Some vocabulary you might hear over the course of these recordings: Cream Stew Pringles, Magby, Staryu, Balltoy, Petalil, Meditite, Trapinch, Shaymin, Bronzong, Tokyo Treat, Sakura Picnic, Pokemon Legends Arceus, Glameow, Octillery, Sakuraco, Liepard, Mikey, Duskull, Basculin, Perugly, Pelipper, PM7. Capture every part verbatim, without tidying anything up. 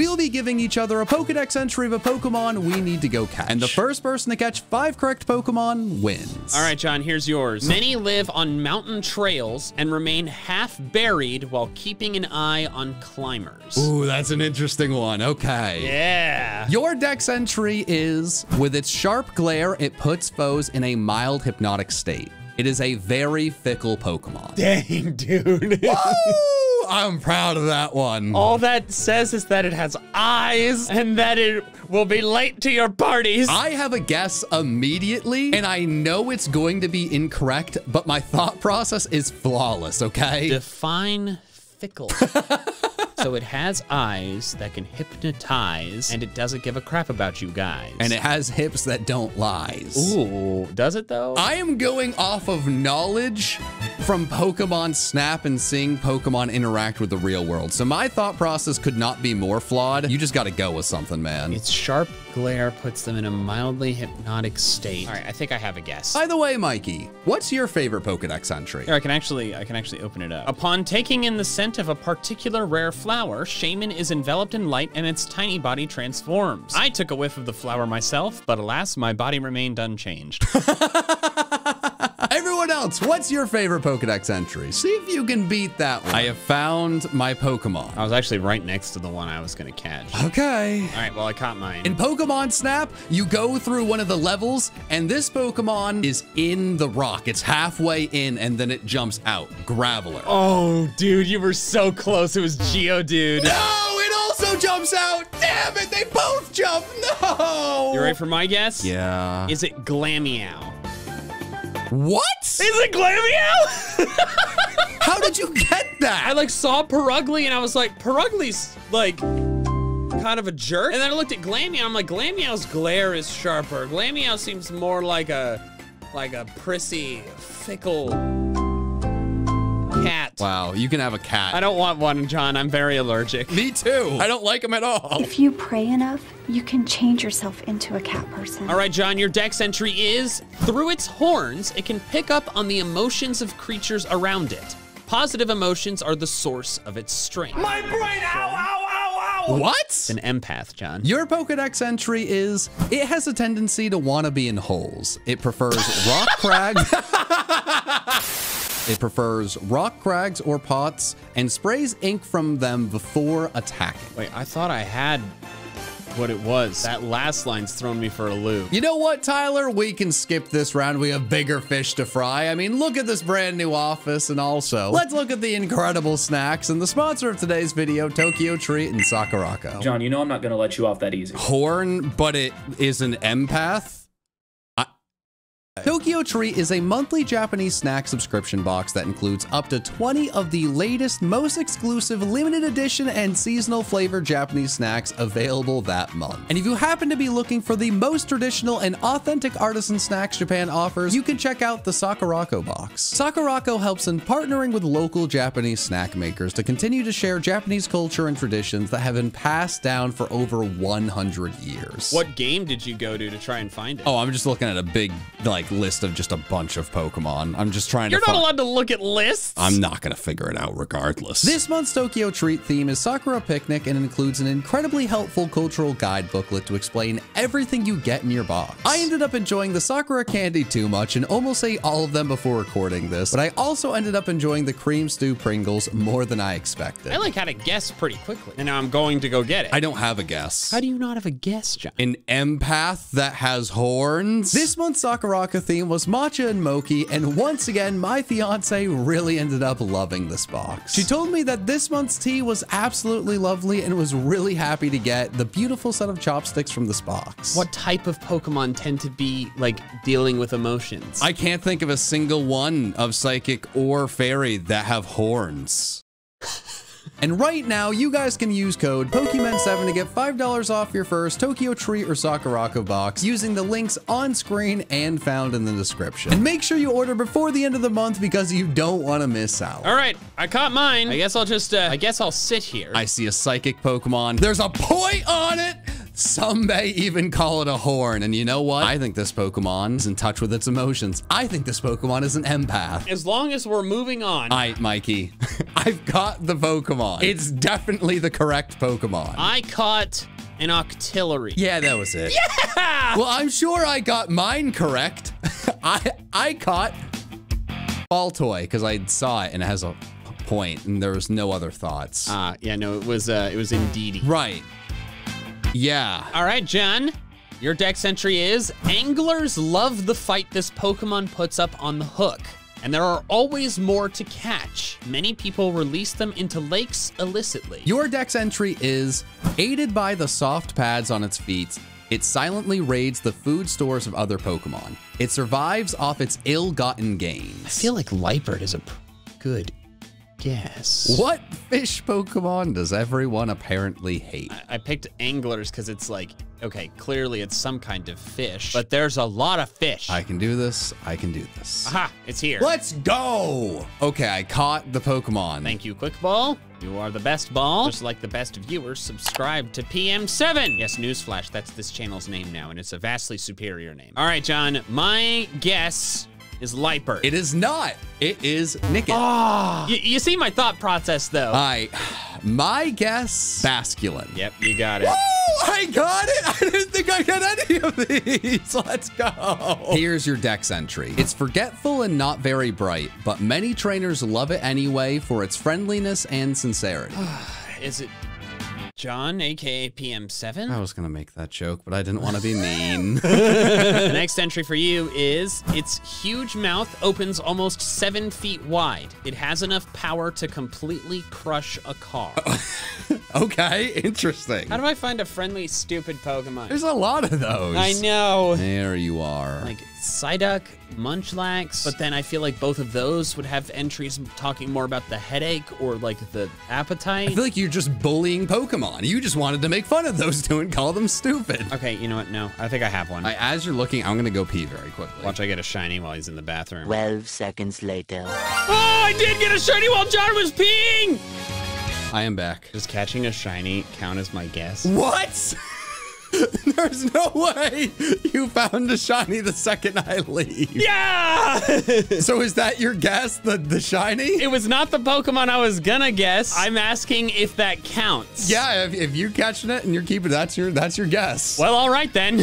we will be giving each other a Pokedex entry of a Pokemon we need to go catch. And the first person to catch five correct Pokemon wins. All right, John, here's yours. Many live on mountain trails and remain half buried while keeping an eye on climbers. Ooh, that's an interesting one. Okay. Yeah. Your dex entry is, with its sharp glare, it puts foes in a mild hypnotic state. It is a very fickle Pokemon. Dang, dude. Whoa, I'm proud of that one. All that says is that it has eyes and that it will be late to your parties. I have a guess immediately, and I know it's going to be incorrect, but my thought process is flawless, okay? Define fickle. So it has eyes that can hypnotize, and it doesn't give a crap about you guys. And it has hips that don't lie. Ooh, does it though? I am going off of knowledge from Pokemon Snap and seeing Pokemon interact with the real world. So my thought process could not be more flawed. You just gotta go with something, man. It's sharp glare puts them in a mildly hypnotic state. All right, I think I have a guess. By the way, Mikey, what's your favorite Pokedex entry? Here, I can actually, I can actually open it up. Upon taking in the scent of a particular rare flower, Shaymin is enveloped in light and its tiny body transforms. I took a whiff of the flower myself, but alas, my body remained unchanged. Everyone else, what's your favorite Pokedex entry? See if you can beat that one. I have found my Pokemon. I was actually right next to the one I was gonna catch. Okay. All right, well, I caught mine. In Pokemon Snap, you go through one of the levels and this Pokemon is in the rock. It's halfway in and then it jumps out. Graveler. Oh, dude, you were so close. It was Geodude. No, it also jumps out. Damn it, they both jump. No. You ready for my guess? Yeah. Is it Glameow? What? Is it Glameow? How did you get that? I like saw Perugly and I was like, Perugly's like kind of a jerk. And then I looked at Glameow, I'm like, Glameow's glare is sharper. Glameow seems more like a, like a prissy, fickle cat. Wow, you can have a cat. I don't want one, John, I'm very allergic. Me too, I don't like him at all. If you pray enough, you can change yourself into a cat person. All right, John, your dex entry is, through its horns, it can pick up on the emotions of creatures around it. Positive emotions are the source of its strength. My brain, ow, ow, ow, ow. What? An empath, John. Your Pokedex entry is, it has a tendency to wanna be in holes. It prefers rock crags. It prefers rock crags or pots and sprays ink from them before attacking. Wait, I thought I had what it was. That last line's thrown me for a loop. You know what, Tyler? We can skip this round. We have bigger fish to fry. I mean, look at this brand new office, and also, let's look at the incredible snacks and the sponsor of today's video, Tokyo Treat and Sakuraco. John, you know I'm not gonna let you off that easy. Horn, but it is an empath? Tokyo Treat is a monthly Japanese snack subscription box that includes up to twenty of the latest, most exclusive, limited edition, and seasonal flavored Japanese snacks available that month. And if you happen to be looking for the most traditional and authentic artisan snacks Japan offers, you can check out the Sakuraco box. Sakuraco helps in partnering with local Japanese snack makers to continue to share Japanese culture and traditions that have been passed down for over one hundred years. What game did you go to to try and find it? Oh, I'm just looking at a big, like, list of just a bunch of Pokemon. I'm just trying to You're not allowed to look at lists. I'm not gonna figure it out regardless. This month's Tokyo Treat theme is Sakura Picnic and includes an incredibly helpful cultural guide booklet to explain everything you get in your box. I ended up enjoying the Sakura candy too much and almost ate all of them before recording this, but I also ended up enjoying the Cream Stew Pringles more than I expected. I like had a guess pretty quickly and now I'm going to go get it. I don't have a guess. How do you not have a guess, John? An empath that has horns? This month's Sakura theme was Matcha and Moki, and once again, my fiance really ended up loving this box. She told me that this month's tea was absolutely lovely and was really happy to get the beautiful set of chopsticks from this box. What type of Pokemon tend to be, like, dealing with emotions? I can't think of a single one of Psychic or Fairy that have horns. And right now, you guys can use code POKEMEN seven to get five dollars off your first Tokyo Treat or Sakuraco box using the links on screen and found in the description. And make sure you order before the end of the month because you don't want to miss out. All right, I caught mine. I guess I'll just, uh, I guess I'll sit here. I see a psychic Pokemon. There's a point on it. Some may even call it a horn. And you know what? I think this Pokemon is in touch with its emotions. I think this Pokemon is an empath. As long as we're moving on. All right, Mikey. I've got the Pokemon. It's definitely the correct Pokemon. I caught an Octillery. Yeah, that was it. Yeah! Well, I'm sure I got mine correct. I I caught Balltoy because I saw it and it has a point and there was no other thoughts. Ah, uh, yeah, no, it was uh, it was Indeedee. Right. Yeah. All right, John. Your dex entry is, anglers love the fight this Pokemon puts up on the hook, and there are always more to catch. Many people release them into lakes illicitly. Your dex entry is, aided by the soft pads on its feet, it silently raids the food stores of other Pokemon. It survives off its ill-gotten gains. I feel like Liepard is a good guess. What fish Pokemon does everyone apparently hate? I, I picked anglers because it's like, okay, clearly it's some kind of fish, but there's a lot of fish. I can do this. I can do this. Aha, it's here. Let's go. Okay, I caught the Pokemon. Thank you, Quickball. You are the best ball. Just like the best viewers, subscribe to P M seven. Yes, newsflash, that's this channel's name now, and it's a vastly superior name. All right, John, my guess is Liepard. It is not. It is Nickit. Oh, you, you see my thought process, though. I, my guess, Basculin. Yep, you got it. Woo! I got it. I didn't think I got any of these. Let's go. Here's your dex entry. It's forgetful and not very bright, but many trainers love it anyway for its friendliness and sincerity. Is it John, aka P M seven? I was gonna make that joke, but I didn't want to be mean. The next entry for you is, its huge mouth opens almost seven feet wide. It has enough power to completely crush a car. Okay, interesting. How do I find a friendly, stupid Pokemon? There's a lot of those. I know. There you are. Like Psyduck, Munchlax, but then I feel like both of those would have entries talking more about the headache or like the appetite. I feel like you're just bullying Pokemon. You just wanted to make fun of those two and call them stupid. Okay, you know what? No, I think I have one. I, as you're looking, I'm gonna go pee very quickly. Watch, I get a shiny while he's in the bathroom. twelve seconds later. Oh, I did get a shiny while John was peeing! I am back. Does catching a shiny count as my guess? What? There's no way you found a shiny the second I leave. Yeah! So is that your guess, the, the shiny? It was not the Pokemon I was gonna guess. I'm asking if that counts. Yeah, if, if you're catching it and you're keeping it, that's your, that's your guess. Well, all right then.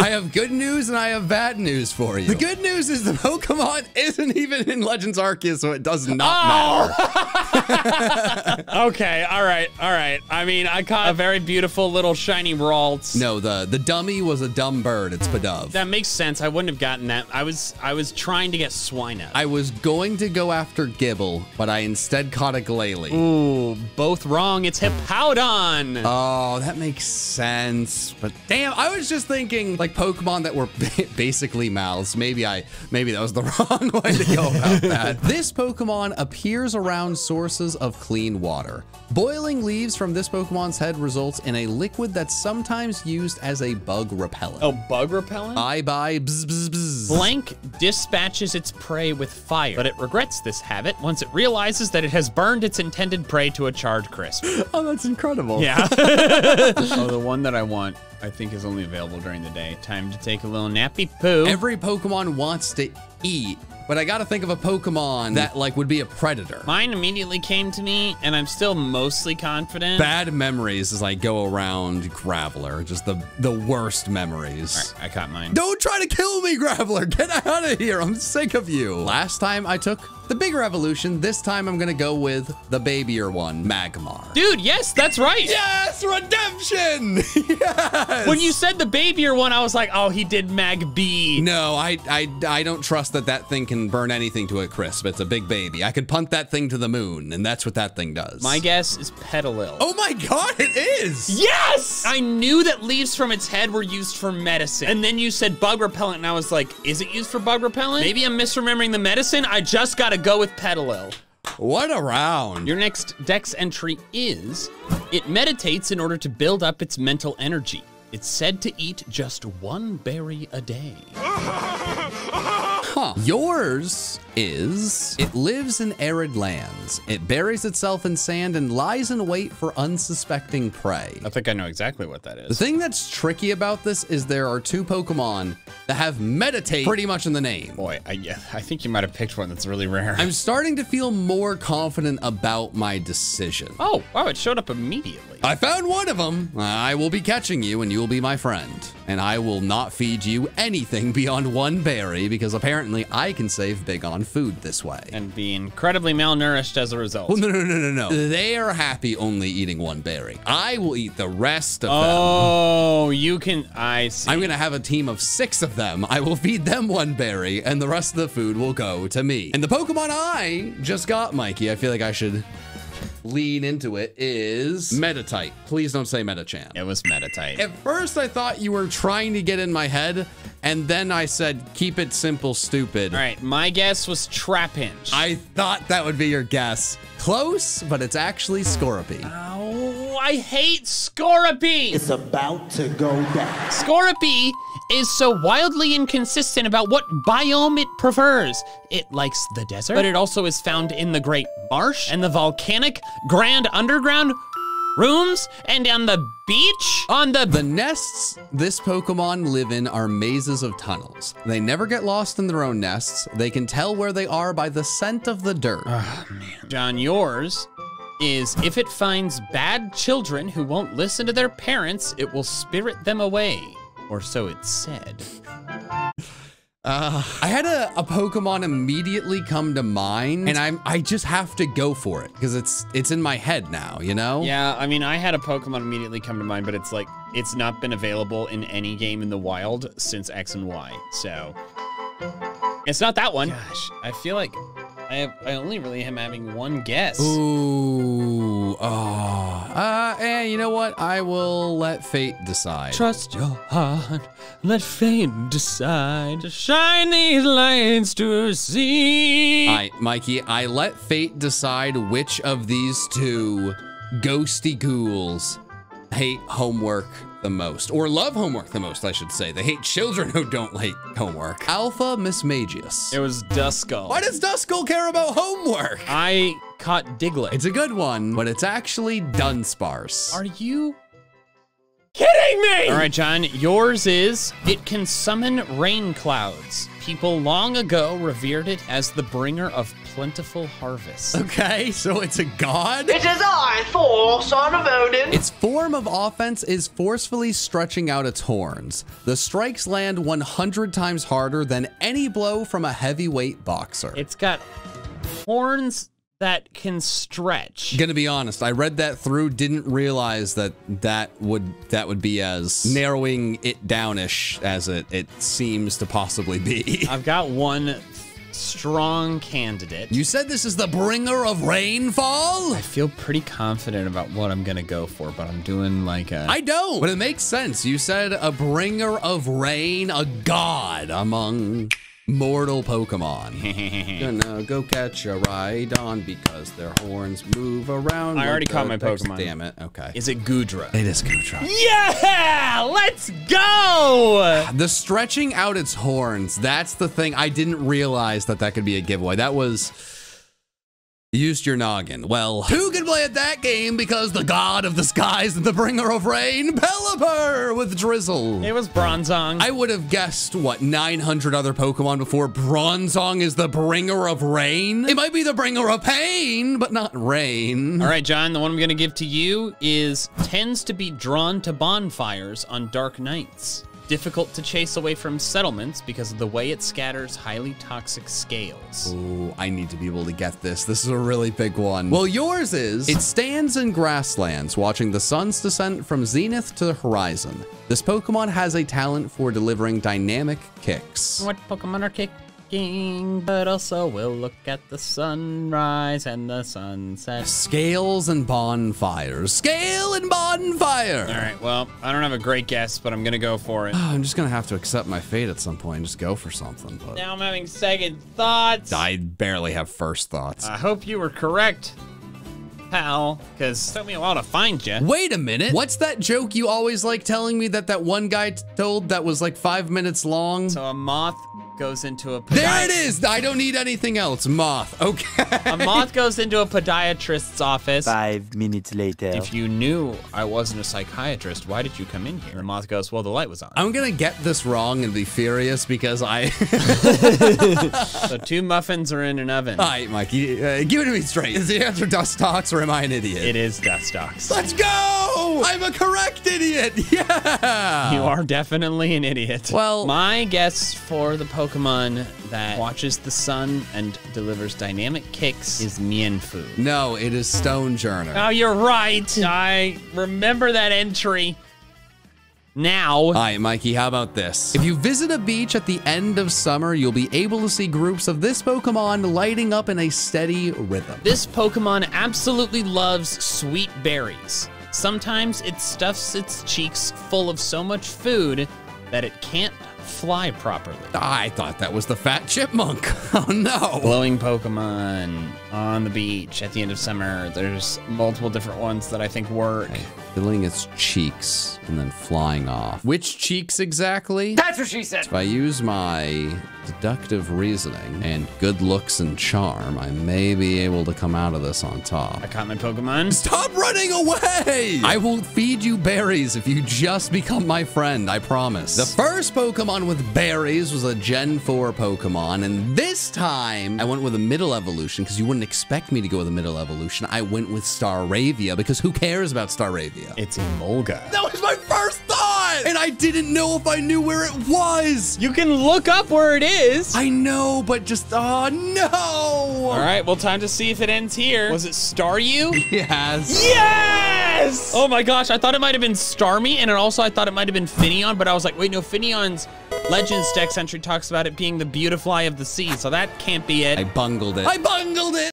I have good news and I have bad news for you. The good news is the Pokemon isn't even in Legends Arceus, so it does not oh. matter. Okay, all right, all right. I mean, I caught a very beautiful little shiny roll. No, the the dummy was a dumb bird. It's Pidove. That makes sense. I wouldn't have gotten that. I was I was trying to get Swinub. I was going to go after Gibble, but I instead caught a Glalie. Ooh, both wrong. It's Hippowdon. Oh, that makes sense. But damn, I was just thinking like Pokemon that were basically mouths. Maybe I maybe that was the wrong way to go about that. This Pokemon appears around sources of clean water. Boiling leaves from this Pokemon's head results in a liquid that's sometimes used as a bug repellent. Oh, bug repellent? I buy bzz, bzz, bzz. Blank dispatches its prey with fire, but it regrets this habit once it realizes that it has burned its intended prey to a charred crisp. Oh, that's incredible. Yeah. Oh, the one that I want, I think, is only available during the day. Time to take a little nappy poo. Every Pokemon wants to eat, but I gotta think of a Pokemon that like would be a predator. Mine immediately came to me and I'm still mostly confident. Bad memories as I go around Graveler, just the, the worst memories. All right, I caught mine. Don't try to kill me, Graveler, get out of here, I'm sick of you. Last time I took the bigger evolution, this time I'm gonna go with the babier one, Magmar. Dude, yes, that's right. Yes, redemption, yes. When you said the babier one, I was like, oh, he did Magby. No, I, I, I don't trust that that thing can burn anything to a crisp. It's a big baby. I could punt that thing to the moon, and that's what that thing does. My guess is Petalil. Oh my God, it is. Yes! I knew that leaves from its head were used for medicine, and then you said bug repellent, and I was like, is it used for bug repellent? Maybe I'm misremembering the medicine. I just got to go with Petalil. What a round. Your next dex entry is, it meditates in order to build up its mental energy. It's said to eat just one berry a day. Huh. Yours is, it lives in arid lands. It buries itself in sand and lies in wait for unsuspecting prey. I think I know exactly what that is. The thing that's tricky about this is there are two Pokemon that have Meditite pretty much in the name. Boy, I, I think you might have picked one that's really rare. I'm starting to feel more confident about my decision. Oh, wow, it showed up immediately. I found one of them. I will be catching you and you will be my friend. And I will not feed you anything beyond one berry because apparently I can save big on food this way. And be incredibly malnourished as a result. Well, no, no, no, no, no. They are happy only eating one berry. I will eat the rest of oh, them. Oh, you can, I see. I'm gonna have a team of six of them. I will feed them one berry and the rest of the food will go to me. And the Pokemon I just got, Mikey, I feel like I should lean into it, is Meditite. Please don't say Metachan. It was Meditite. At first I thought you were trying to get in my head, and then I said, keep it simple, stupid. All right, my guess was Trapinch. I thought that would be your guess. Close, but it's actually Skorupi. Oh, I hate Skorupi. It's about to go down. Skorupi is so wildly inconsistent about what biome it prefers. It likes the desert, but it also is found in the Great Marsh and the volcanic Grand Underground rooms and on the beach, on the- The nests this Pokemon live in are mazes of tunnels. They never get lost in their own nests. They can tell where they are by the scent of the dirt. Oh, man. John, yours is if it finds bad children who won't listen to their parents, it will spirit them away. Or so it said. Uh, I had a, a Pokemon immediately come to mind, and I'm I just have to go for it because it's it's in my head now, you know? Yeah, I mean, I had a Pokemon immediately come to mind, but it's like it's not been available in any game in the wild since X and Y, so it's not that one. Gosh, I feel like I have I only really am having one guess. Ooh, oh, uh, eh, you know what? I will let fate decide. Trust your heart, let fate decide. To shine these lights to see. All right, Mikey, I let fate decide which of these two ghosty ghouls hate homework the most, or love homework the most, I should say. They hate children who don't like homework. Alpha Miss Magius. It was Duskull. Why does Duskull care about homework? I caught Diglett. It's a good one, but it's actually Dunsparce. Are you kidding me? All right, John, yours is, it can summon rain clouds. People long ago revered it as the bringer of plentiful harvest. Okay, so it's a god? It is I, Thor, son of Odin. Its form of offense is forcefully stretching out its horns. The strikes land one hundred times harder than any blow from a heavyweight boxer. It's got horns that can stretch. Gonna be honest, I read that through, didn't realize that that would that would be as narrowing it downish as it, it seems to possibly be. I've got one strong candidate. You said this is the bringer of rainfall? I feel pretty confident about what I'm gonna go for, but I'm doing like a- I don't, but it makes sense. You said a bringer of rain, a god among mortal Pokemon. Gonna go catch a Rhydon because their horns move around. I already caught my Pokemon. Damn it. Okay. Is it Goodra? It is Goodra. Yeah! Let's go! The stretching out its horns, that's the thing. I didn't realize that that could be a giveaway. That was... used your noggin. Well, who can play at that game because the god of the skies and the bringer of rain, Pelipper with Drizzle. It was Bronzong. I would have guessed, what, nine hundred other Pokemon before Bronzong is the bringer of rain? It might be the bringer of pain, but not rain. All right, John, the one I'm gonna give to you is tends to be drawn to bonfires on dark nights. Difficult to chase away from settlements because of the way it scatters highly toxic scales. Ooh, I need to be able to get this. This is a really big one. Well, yours is, it stands in grasslands, watching the sun's descent from zenith to the horizon. This Pokemon has a talent for delivering dynamic kicks. What Pokemon are kick? But also we'll look at the sunrise and the sunset. Scales and bonfires. Scale and bonfire. All right, well, I don't have a great guess, but I'm gonna go for it. Oh, I'm just gonna have to accept my fate at some point and just go for something. But now I'm having second thoughts. I barely have first thoughts. I hope you were correct, pal, because it took me a while to find you. Wait a minute. What's that joke you always like telling me that that one guy told that was like five minutes long? So a moth goes into a podiatrist. There it is! I don't need anything else. Moth. Okay. A moth goes into a podiatrist's office. Five minutes later. If you knew I wasn't a psychiatrist, why did you come in here? And moth goes, well, the light was on. I'm going to get this wrong and be furious because I... So two muffins are in an oven. All right, Mikey. Uh, give it to me straight. Is the answer Dustox or am I an idiot? It is Dustox. Let's go! I'm a correct idiot! Yeah! You are definitely an idiot. Well, my guess for the Pokemon that watches the sun and delivers dynamic kicks is Mienfu. No, it is Stonejourner. Oh, you're right. I remember that entry. Now. All right, Mikey, how about this? If you visit a beach at the end of summer, you'll be able to see groups of this Pokemon lighting up in a steady rhythm. This Pokemon absolutely loves sweet berries. Sometimes it stuffs its cheeks full of so much food that it can't fly properly. I thought that was the fat chipmunk. Oh no. Glowing Pokemon on the beach at the end of summer. There's multiple different ones that I think work. Okay. Filling its cheeks and then flying off. Which cheeks exactly? That's what she said. If I use my deductive reasoning and good looks and charm, I may be able to come out of this on top. I caught my Pokemon. Stop running away! I will feed you berries if you just become my friend, I promise. The first Pokemon with berries was a Gen four Pokemon, and this time I went with a middle evolution because you wouldn't expect me to go with a middle evolution. I went with Staravia because who cares about Staravia? It's Emolga. That was my first thought! And I didn't know if I knew where it was! You can look up where it is. I know, but just, oh no! All right, well, time to see if it ends here. Was it Staryu? Yes. Yes! Oh my gosh, I thought it might have been Starmie, and also I thought it might have been Finneon, but I was like, wait, no, Finneon's Legends Dex entry talks about it being the Beautifly of the Sea, so that can't be it. I bungled it. I bungled it!